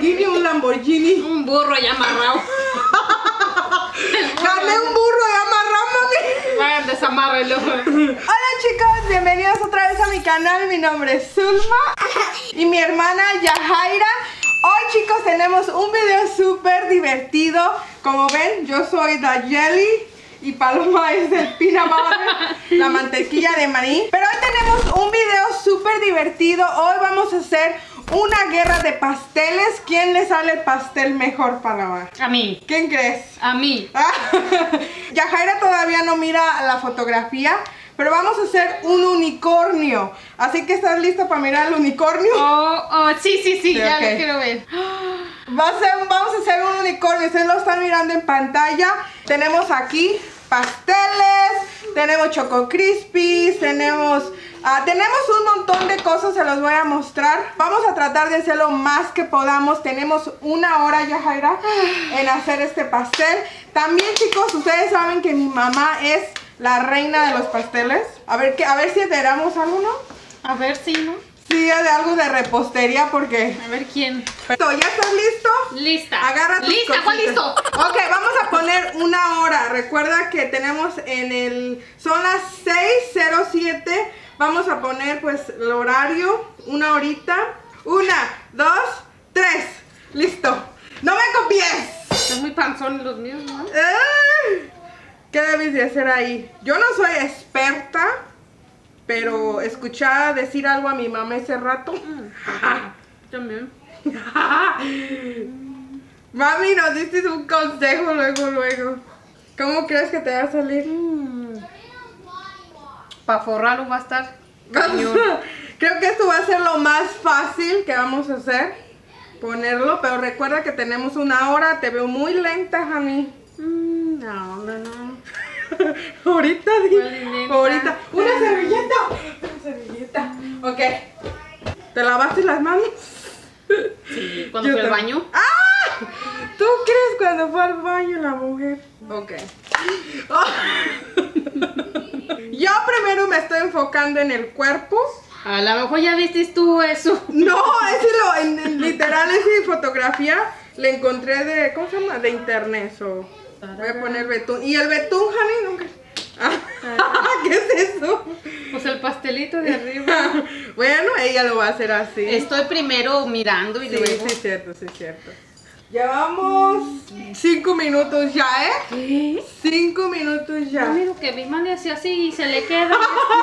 Lamborghini, un Lamborghini. Un burro ya amarrado. Dale un burro ya amarrado, mami. Vayan, desamárrelo. Hola chicos, bienvenidos otra vez a mi canal. Mi nombre es Zulma y mi hermana Yajaira. Hoy chicos tenemos un video súper divertido. Como ven, yo soy Dayeli y Paloma es del peanut butter, la mantequilla de maní. Pero hoy tenemos un video súper divertido. Hoy vamos a hacer una guerra de pasteles. ¿Quién le sale el pastel mejor, Paloma? A mí. ¿Quién crees? A mí. ¿Ah? Yajaira todavía no mira la fotografía, pero vamos a hacer un unicornio. Así que, ¿estás lista para mirar el unicornio? Sí, ya okay. Lo quiero ver. Vamos a hacer un unicornio. Ustedes lo están mirando en pantalla. Tenemos aquí pasteles, tenemos choco crispies, tenemos un montón de cosas. Se los voy a mostrar. Vamos a tratar de hacer lo más que podamos. Tenemos una hora, Yajaira, en hacer este pastel. También, chicos, ustedes saben que mi mamá es la reina de los pasteles. A ver si enteramos algo, ¿no? A ver si, ¿no? Sí, de algo de repostería, porque... A ver quién. Perfecto, ¿ya estás listo? Lista. Agarra tus cositas. ¿Cuál listo? Ok, vamos a poner una hora. Recuerda que tenemos son las 6:07. Vamos a poner, pues, el horario. Una horita. 1, 2, 3. Listo. ¡No me copies! Están muy panzones los míos, ¿no? ¿Qué debes de hacer ahí? Yo no soy experta, pero escuchaba decir algo a mi mamá ese rato. También. Mami, nos diste un consejo luego. ¿Cómo crees que te va a salir? Para forrarlo va a estar. Creo que esto va a ser lo más fácil que vamos a hacer. Ponerlo, pero recuerda que tenemos una hora. Te veo muy lenta, honey. No. Ahorita, ahorita. ¡Una servilleta! Una servilleta. Ok. ¿Te lavaste las manos? Sí, cuando fue al baño. ¡Ah! ¿Tú crees cuando fue al baño la mujer? Ok. Oh. Yo primero me estoy enfocando en el cuerpo. A lo mejor ya viste tú eso. No, es literal, es fotografía. La encontré de, ¿cómo se llama? De internet. Voy a poner betún. ¿Y el betún, honey? Nunca. ¿Qué es eso? Pues el pastelito de arriba. Bueno, ella lo va a hacer así. Estoy primero mirando y luego. Sí, cierto. Llevamos 5 minutos ya, ¿eh? ¿Qué? 5 minutos ya. Mira que mi mami hace así y se le queda.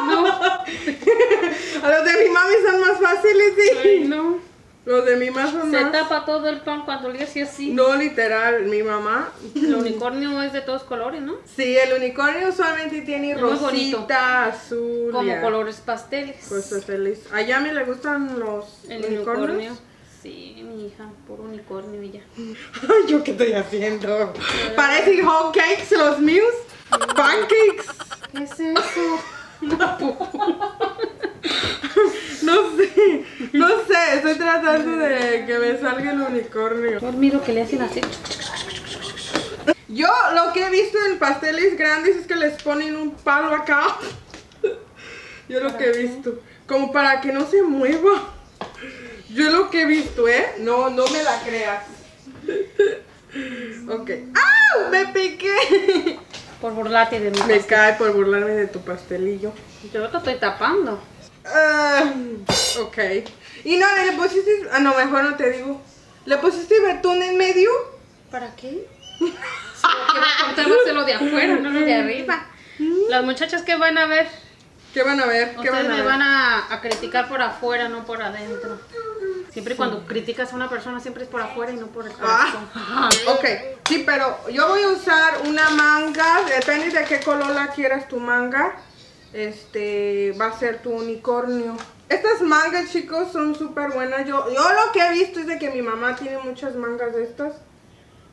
No. A los de mi mami son más fáciles, sí. Ay, no. Los de mi mamá son más... Se tapa todo el pan cuando le hace así. No, literal, mi mamá... El unicornio es de todos colores, ¿no? Sí, el unicornio usualmente tiene rosita, azul... Como colores pasteles. Pues pasteles. ¿A Yami le gustan los unicornios? Sí, mi hija, por unicornio y ya. Ay, ¿yo qué estoy haciendo? Parecen hot cakes los míos. Pancakes. ¿Qué es eso? No sé, estoy tratando de que me salga el unicornio. Por mí lo que le hacen así. Yo lo que he visto en pasteles grandes es que les ponen un palo acá. Yo lo que he visto, como para que no se mueva. Yo lo que he visto, ¿eh? No me la creas. Ok. ¡Au! Me piqué. Por burlarte de mi pastel. Me cae por burlarme de tu pastelillo. Yo te estoy tapando. Ok. Y no, le pusiste... Ah, no, mejor no te digo. ¿Le pusiste betún en medio? ¿Para qué? Si lo quiero cortar, lo de afuera, no lo de arriba. Las muchachas, ¿qué van a ver? Ustedes me van a criticar por afuera, no por adentro. Siempre cuando criticas a una persona, siempre es por afuera y no por el corazón. Ok, sí, pero yo voy a usar una manga. Depende de qué color la quieras tu manga. Va a ser tu unicornio. Estas mangas, chicos, son súper buenas. Yo lo que he visto es de que mi mamá tiene muchas mangas de estas.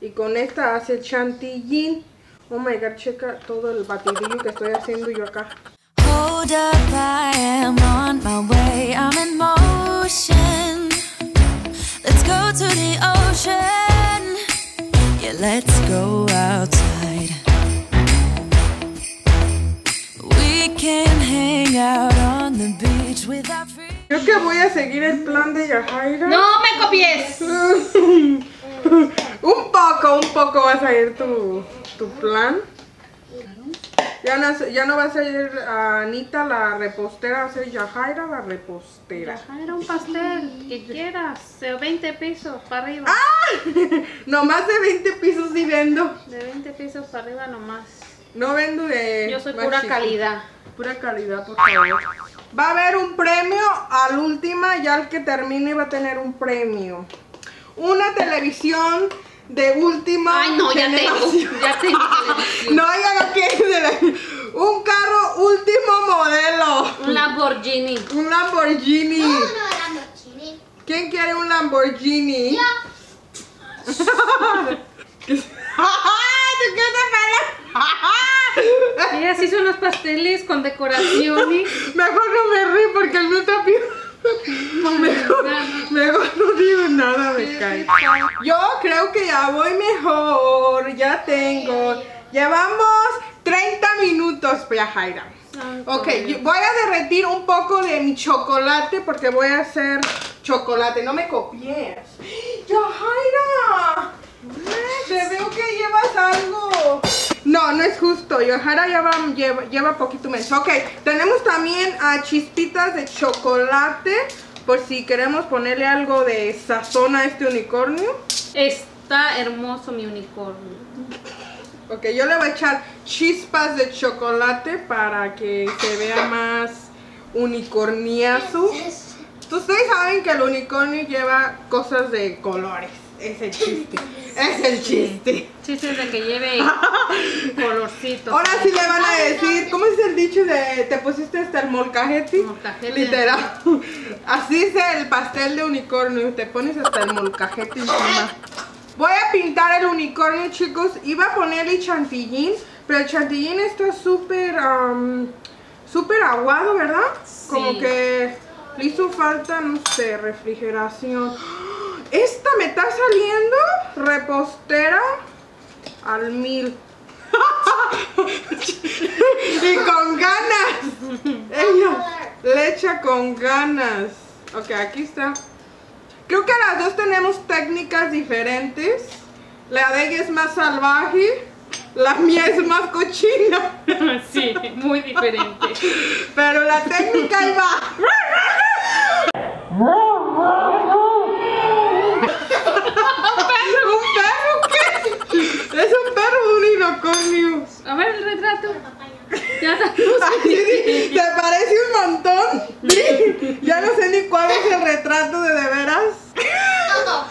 Y con esta hace chantilly. Oh my God, checa todo el batidillo que estoy haciendo yo acá. Hold up, I am on my way, I'm in motion. Let's go to the ocean. Yeah, let's go outside. We can hang out on the beach with our friends. Creo que voy a seguir el plan de Yahaira. ¡No me copies! un poco va a salir tu plan. Ya no va a ser Anita la repostera, va a ser Yahaira la repostera. Yahaira, un pastel que quieras, 20 pesos para arriba. ¡Ah! Nomás de 20 pesos sí vendo. De 20 pesos para arriba nomás. No vendo de... Yo soy pura calidad. Pura calidad, por favor. Va a haber un premio al última, ya el que termine va a tener un premio. Una televisión... de última. Ay, no, ya tengo televisión. No, ya no quiero. Un carro último modelo. Un Lamborghini. Un Lamborghini. No, Lamborghini. ¿Quién quiere un Lamborghini? Yo. ¿Qué te parece? Mira, sí son los pasteles con decoraciones. Mejor no me río porque el mío está peor. Mejor no digo nada, me cae. Yo creo que ya voy mejor. Ya tengo. Llevamos 30 minutos, Yahaira. Ok, voy a derretir un poco de mi chocolate porque voy a hacer chocolate. No me copies, Yahaira. Te veo que llevas algo. No, no es justo. Yahaira lleva poquito menos. Ok, tenemos también chispitas de chocolate por si queremos ponerle algo de sazón a este unicornio. Está hermoso mi unicornio. Ok, yo le voy a echar chispas de chocolate para que se vea más unicorniazo. Ustedes saben que el unicornio lleva cosas de colores. Es el chiste. Es el chiste. Chiste de que lleve colorcito. Ahora sí le van a decir, ¿cómo es el dicho de te pusiste hasta el molcajete? Molcajete. Literal. Así es el pastel de unicornio, te pones hasta el molcajete encima. Voy a pintar el unicornio, chicos. Iba a ponerle chantillín, pero el chantillín está súper súper aguado, ¿verdad? Sí. Como que le hizo falta, no sé, refrigeración. Esta me está saliendo repostera al 1000. Y con ganas. Ella le echa con ganas. Ok, aquí está. Creo que las dos tenemos técnicas diferentes. La de ella es más salvaje. La mía es más cochina. Sí, muy diferente. Pero la técnica iba. Es un perro, un unicornio. A ver el retrato. Ya sí, ¿te parece un montón? ¿Sí? Ya no sé ni cuál es el retrato de veras. Todo.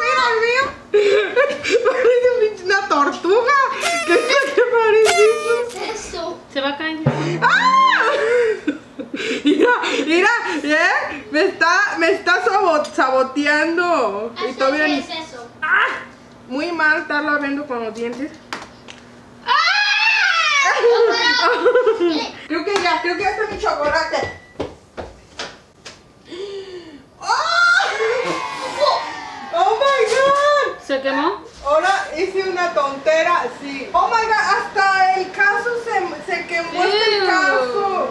Mira el mío. Parece una tortuga. ¿Qué es lo que parece? ¿Qué es eso? Se va a caer. ¡Ah! Mira, me está saboteando. ¿Y todavía qué es eso? ¡Ah! Muy mal estarlo abriendo con los dientes. ¡Ah! Creo que ya está mi chocolate. ¡Oh! ¡Oh my God! ¿Se quemó? Ahora hice una tontera, sí. ¡Oh my God! Hasta el caso se quemó. Este caso.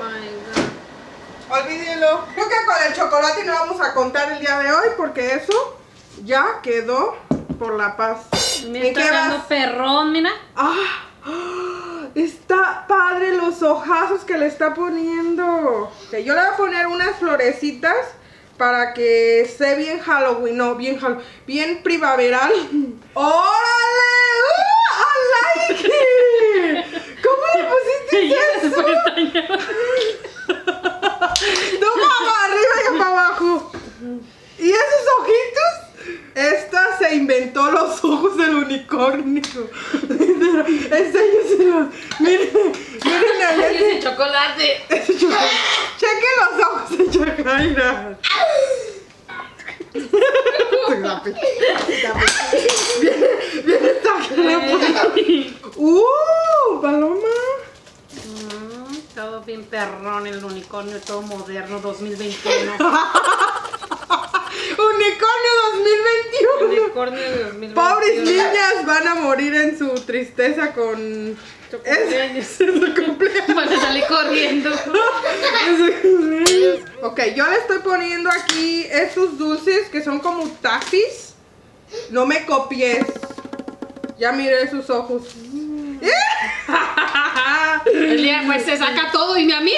Olvídelo. Creo que con el chocolate no vamos a contar el día de hoy porque eso ya quedó. Por la paz. Mira, está dando perrón, mira. Ah, está padre los ojazos que le está poniendo. Okay, yo le voy a poner unas florecitas para que esté bien Halloween, no, bien primaveral. ¡Órale! ¡I like it! ¿Cómo le pusiste eso? No, para arriba y para abajo. ¿Y esos ojitos? Esta se inventó los ojos del unicornio. Miren, chocolate. Ese chocolate. Chequen los ojos de Yahaira. Viene esta crema. Paloma. Todo bien perrón el unicornio, todo moderno 2021. Unicornio 2021. unicornio de 2020. Pobres niñas van a morir en su tristeza con... su cumpleaños. Van a salir corriendo. Ok, yo le estoy poniendo aquí estos dulces que son como tafis. No me copies. Ya miré sus ojos. El día pues se saca todo y me a mí.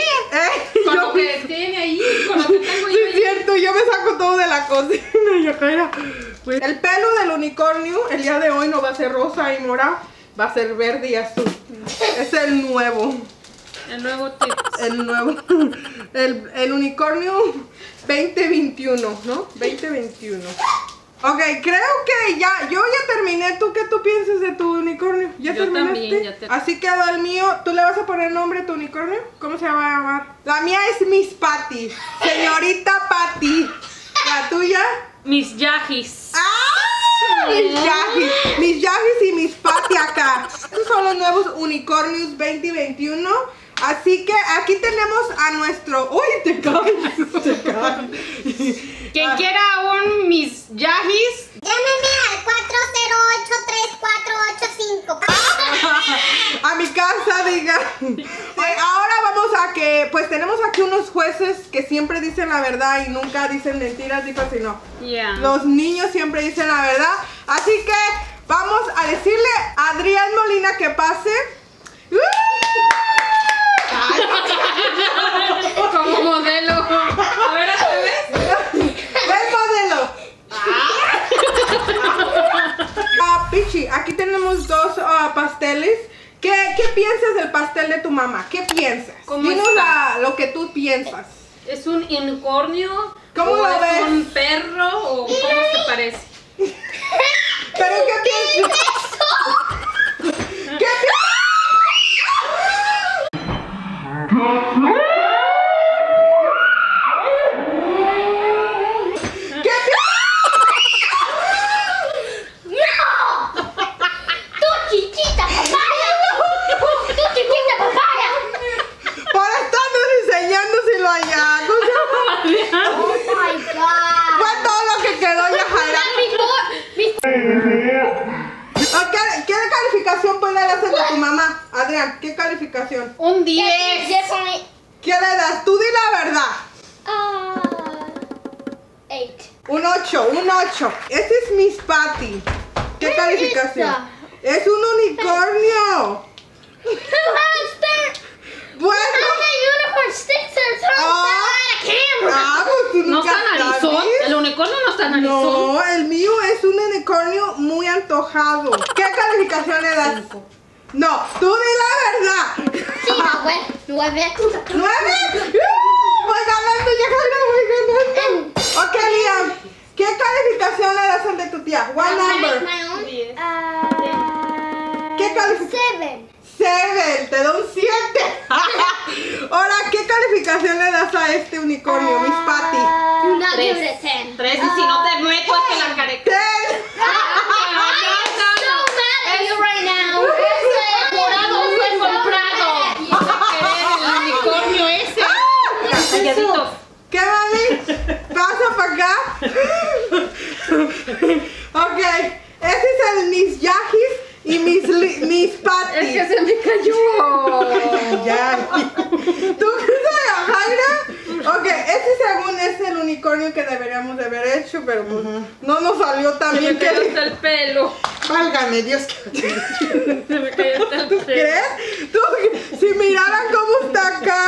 Con lo que tiene ahí, con lo que tengo ahí. Sí, es cierto, yo me saco todo de la cocina. El pelo del unicornio el día de hoy no va a ser rosa y morado, va a ser verde y azul. Es el nuevo. El nuevo tip. El nuevo. El unicornio 2021, ¿no? 2021. Ok, creo que ya, yo ya terminé. ¿Tú qué tú piensas de tu unicornio? ¿Ya terminaste? También, ya terminé. Así quedó el mío. ¿Tú le vas a poner nombre a tu unicornio? ¿Cómo se va a llamar? La mía es Miss Patty. Señorita Patty. ¿La tuya? Miss Yagis. ¡Ah! Mis Yagis. Mis Yagis y Miss Patty acá. Estos son los nuevos unicornios 2021. Así que aquí tenemos a nuestro... ¡Uy, te caes! Te caes. Quien quiera un Miss Yagis, llámeme al 408-3485. A mi casa, diga. Ahora vamos a que... Pues tenemos aquí unos jueces que siempre dicen la verdad y nunca dicen mentiras, digo así, no. Yeah. Los niños siempre dicen la verdad. Así que vamos a decirle a Adrián Molina que pase. Como modelo. A ver, ¿a qué ves? ¡El modelo! Ah, Pichi, aquí tenemos dos pasteles. ¿Qué piensas del pastel de tu mamá? ¿Qué piensas? Dinos lo que tú piensas. ¿Es un unicornio? ¿Cómo lo ves? ¿Es un perro? ¿O cómo se parece? ¿Pero qué piensas? ¿Qué es eso? ¿Qué piensas? ¿Qué calificación? Un 10. ¿Qué le das? Tú di la verdad. 8. Un 8, un 8. Este es Miss Patty. ¿Qué calificación? Es un unicornio. Bueno. No se analizó. El unicornio no se analizó. No, el mío es un unicornio muy antojado. ¿Qué calificación le das? 5. No, tú di la verdad. Sí, 9. ¿9? Voy ganando, ya ganando. Ok, Liam, ¿qué calificación le das al de tu tía? One number. ¿Qué calificación? 7. Te doy un 7. Ahora, ¿qué calificación le das a este unicornio, Miss Patty? 3. 3, y si no te meto es que la careta. 10. ¿Qué, mami? ¿Pasa para acá? Ok, ese es el Miss Yagis y Miss Patty. Es que se me cayó. Ya. ¿Tú qué sabes, Jaira? Ok, ese según es el unicornio que deberíamos de haber hecho, pero pues no nos salió tan bien. Se me cayó hasta el pelo. Válgame Dios. Se me cayó hasta el pelo. ¿Tú crees? ¿Tú, si miraran cómo está acá?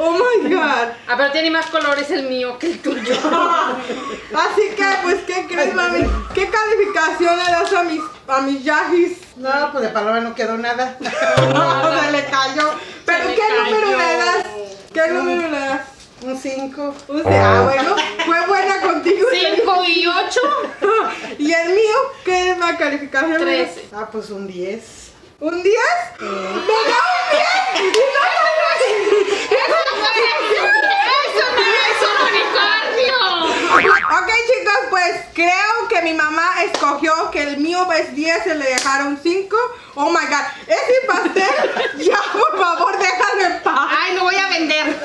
Oh my God. Ah, pero tiene más colores el mío que el tuyo. Así que, pues, ¿qué crees, mami? ¿Qué calificación le das a mis Yagis? No, pues de palabra no quedó nada. No, se le cayó. ¿Pero qué número le das? ¿Qué número le das? Un 5. Ah, bueno, fue buena contigo. 5 y 8. ¿Y el mío? ¿Qué es la calificación? 13. Ah, pues un 10. ¿Un 10? ¡Me da un 10! ¡Eso no es un unicornio! Ok, chicos, pues pues creo que mi mamá escogió que el mío es 10 y le dejaron 5. Oh my god, ese pastel, ya por favor déjalo en paz. Ay, lo voy a vender.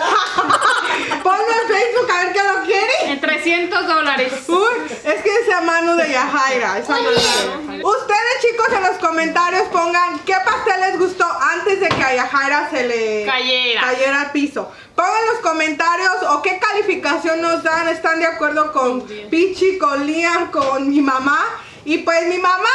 Ponlo en Facebook a ver qué lo quiere. En $300. Es que es a mano de Yajaira. Es a mano de Yajaira. Ustedes chicos en los comentarios pongan qué pastel les gustó antes de que a Yajaira se le cayera al piso. Pongan los comentarios o qué calificación nos dan. ¿Están de acuerdo con Pichi, con Liam, con mi mamá? Y pues mi mamá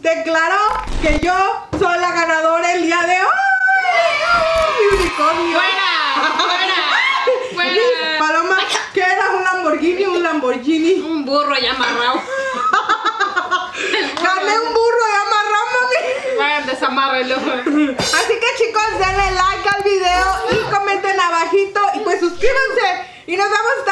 declaró que yo soy la ganadora el día de hoy. ¡Mi unicornio! ¡Fuera! ¡Fuera! ¡Fuera! Paloma, ¿qué era? ¿Un Lamborghini? ¿Un Lamborghini? Un burro ya amarrado. Gané un burro ya amarrado, mami. Vayan, desamárrelo. Así que chicos, denle like al video y comenten abajito. Y pues suscríbanse. Y nos vemos